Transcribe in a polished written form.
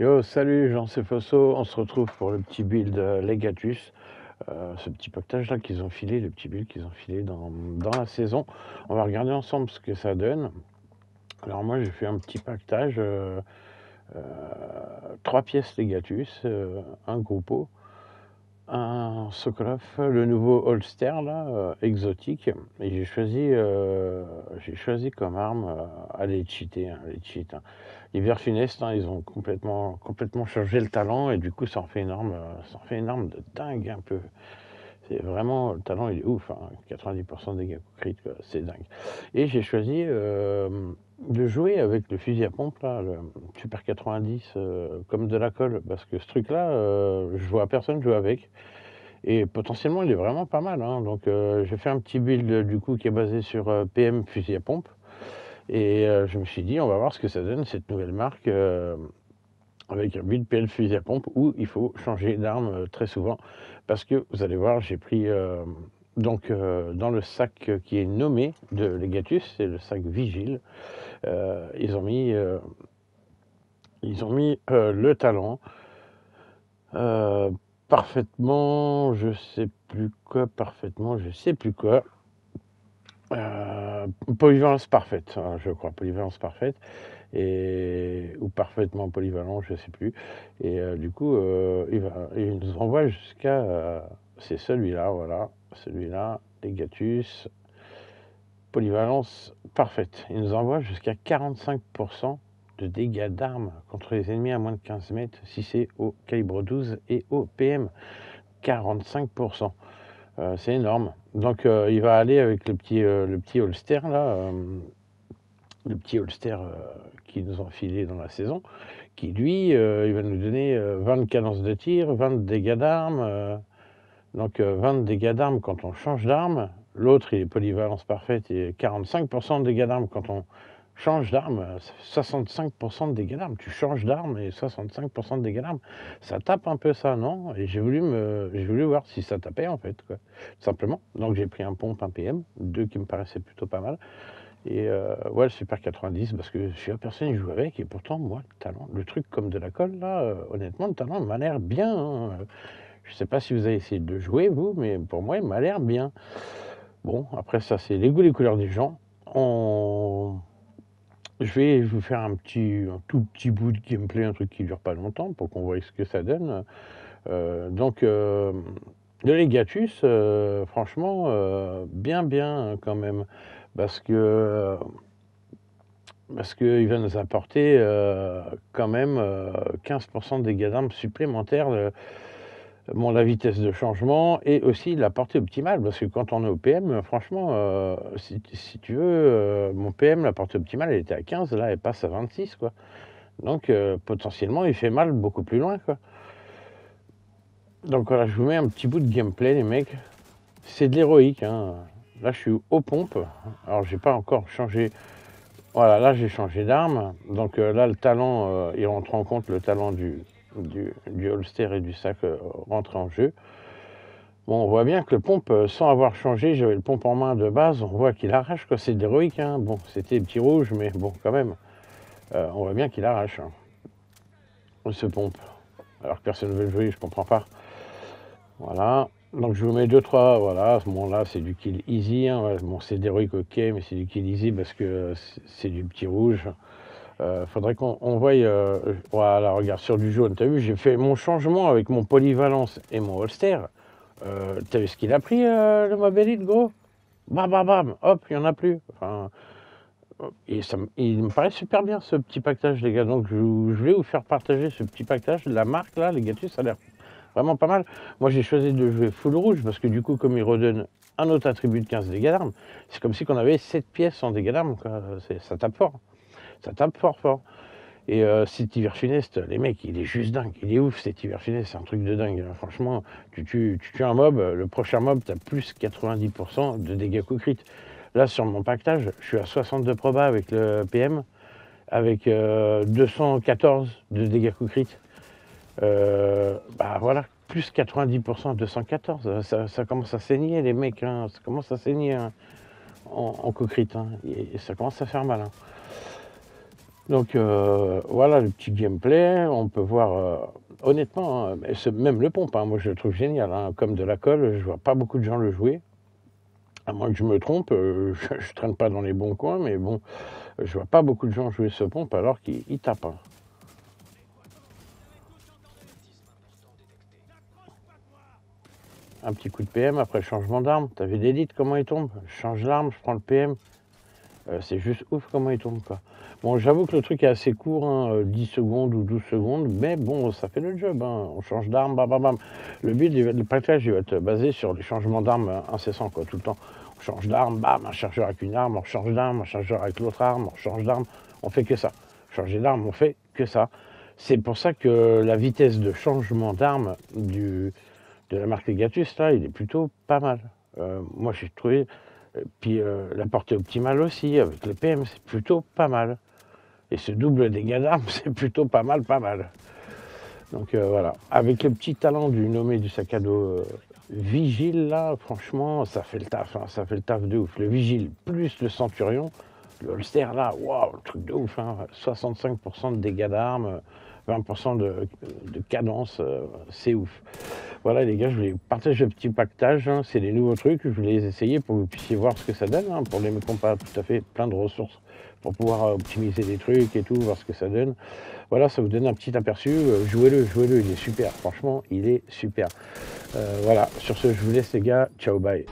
Yo, salut Jean-Cefasso, on se retrouve pour le petit build Legatus. Ce petit pactage là qu'ils ont filé, le petit build qu'ils ont filé dans la saison. On va regarder ensemble ce que ça donne. Alors moi j'ai fait un petit pactage, 3 pièces Legatus, un Groupo, un Sokolov, le nouveau holster là, exotique. Et j'ai choisi comme arme, allez cheater, hein. Hiver Funestes, hein, ils ont complètement changé le talent et du coup ça en fait une arme de dingue un peu. C'est vraiment, le talent il est ouf, hein, 90% des dégâts critiques, c'est dingue. Et j'ai choisi de jouer avec le fusil à pompe, là, le Super 90, comme de la colle, parce que ce truc-là, je vois personne jouer avec. Et potentiellement il est vraiment pas mal, hein. Donc j'ai fait un petit build du coup qui est basé sur PM fusil à pompe. Et je me suis dit, on va voir ce que ça donne cette nouvelle marque avec un build PL fusil à pompe où il faut changer d'arme très souvent. Parce que vous allez voir, j'ai pris dans le sac qui est nommé de Legatus, c'est le sac Vigile. Ils ont mis le talent. Parfaitement, je sais plus quoi. Polyvalence parfaite, hein, je crois, polyvalence parfaite, ou parfaitement polyvalent, je sais plus, et du coup, il nous envoie jusqu'à, c'est celui-là, voilà, celui-là, Legatus, polyvalence parfaite, il nous envoie jusqu'à 45% de dégâts d'armes contre les ennemis à moins de 15 mètres, si c'est au calibre 12 et au PM, 45%. C'est énorme. Donc il va aller avec le petit holster là, le petit holster qu'ils nous ont filé dans la saison, qui lui il va nous donner 20 cadences de tir, 20 dégâts d'armes, donc 20 dégâts d'armes quand on change d'arme. L'autre il est polyvalence parfaite et 45% de dégâts d'armes quand on change d'arme, 65% de dégâts d'armes, tu changes d'arme et 65% de dégâts d'armes, ça tape un peu ça, non? Et j'ai voulu voir si ça tapait en fait, quoi, tout simplement. Donc j'ai pris un pompe, un PM, deux qui me paraissaient plutôt pas mal, et ouais, le Super 90, parce que je suis la personne qui joue avec, et pourtant, moi, le talent, le truc comme de la colle, là, honnêtement, le talent m'a l'air bien, hein. Je sais pas si vous avez essayé de jouer, vous, mais pour moi, il m'a l'air bien. Bon, après ça, c'est les goûts, les couleurs des gens. Je vais vous faire un tout petit bout de gameplay, un truc qui ne dure pas longtemps, pour qu'on voit ce que ça donne. Donc, le Legatus, franchement, bien quand même, parce que il va nous apporter quand même 15% de dégâts d'armes supplémentaires. Bon, la vitesse de changement et aussi la portée optimale, parce que quand on est au PM, franchement, si tu veux, mon PM, la portée optimale, elle était à 15, là, elle passe à 26, quoi. Donc, potentiellement, il fait mal beaucoup plus loin, quoi. Donc, voilà, je vous mets un petit bout de gameplay, les mecs. C'est de l'héroïque, hein. Là, je suis aux pompes. Alors, j'ai pas encore changé... Voilà, là, j'ai changé d'arme. Donc, là, le talent, il rentre en compte, le talent du holster et du sac rentrent en jeu. Bon, on voit bien que le pompe, sans avoir changé, j'avais le pompe en main de base, on voit qu'il arrache, quoi, c'est d'héroïque, hein. Bon, c'était petit rouge, mais bon, quand même, on voit bien qu'il arrache, hein, ce pompe, alors que personne ne veut le jouer, je comprends pas. Voilà, donc je vous mets 2-3, voilà, bon là c'est du kill easy, hein. Bon, c'est d'héroïque, ok, mais c'est du kill easy parce que c'est du petit rouge. Faudrait qu'on voie, voilà, regarde, sur du jaune, t'as vu, j'ai fait mon changement avec mon polyvalence et mon holster, t'as vu ce qu'il a pris, le mobile, gros, bam bam bam, hop, il n'y en a plus, enfin, et il me paraît super bien ce petit pactage, les gars, donc je vais vous faire partager ce petit pactage, la marque là, Legatus, ça a l'air vraiment pas mal. Moi j'ai choisi de jouer full rouge, parce que du coup, comme il redonne un autre attribut de 15 dégâts d'armes, c'est comme si on avait 7 pièces en dégâts d'armes, ça tape fort. Ça tape fort fort. Et cet Hiver Funestes, les mecs, il est juste dingue, il est ouf cet Hiver Funestes, c'est un truc de dingue. Franchement, tu tues un mob, le prochain mob, tu as plus 90% de dégâts coup crit. Là, sur mon pactage, je suis à 62 probas avec le PM, avec 214 de dégâts coup crit. Bah voilà, plus 90% à 214, ça commence à saigner les mecs, hein. Ça commence à saigner, hein, en coup crit, hein. Et ça commence à faire mal, hein. Donc voilà le petit gameplay, on peut voir, honnêtement, hein, même le pompe, hein, moi je le trouve génial, hein, comme de la colle, je vois pas beaucoup de gens le jouer, à moins que je me trompe, je traîne pas dans les bons coins, mais bon, je vois pas beaucoup de gens jouer ce pompe alors qu'il tape. Hein. Un petit coup de PM, après changement d'arme, t'as vu l'élite comment il tombe, je change l'arme, je prends le PM, c'est juste ouf comment il tombe pas. Bon, j'avoue que le truc est assez court, hein, 10 secondes ou 12 secondes, mais bon, ça fait le job. Hein. On change d'arme, bam, bam, bam. Le build, le package, il va être basé sur les changements d'armes incessants, quoi, tout le temps. On change d'arme, bam, un chargeur avec une arme, on change d'arme, un chargeur avec l'autre arme, on change d'arme, on fait que ça. Changer d'arme, on fait que ça. C'est pour ça que la vitesse de changement d'arme de la marque Legatus, là, il est plutôt pas mal. Moi, j'ai trouvé... Puis la portée optimale aussi, avec le PM, c'est plutôt pas mal. Et ce double dégât d'armes, c'est plutôt pas mal, pas mal. Donc voilà, avec le petit talent du nommé du sac à dos Vigile, là, franchement, ça fait le taf, hein, ça fait le taf de ouf. Le Vigile plus le Centurion, le holster, là, waouh, le truc de ouf, hein, 65% de dégâts d'armes, 20% de cadence, c'est ouf. Voilà les gars, je voulais partager le petit pactage, hein, c'est des nouveaux trucs, je voulais les essayer pour que vous puissiez voir ce que ça donne, hein, pour les mecs qui n'ont pas tout à fait plein de ressources, pour pouvoir optimiser des trucs et tout, voir ce que ça donne. Voilà, ça vous donne un petit aperçu, jouez-le, il est super, franchement, il est super. Voilà, sur ce, je vous laisse les gars, ciao, bye.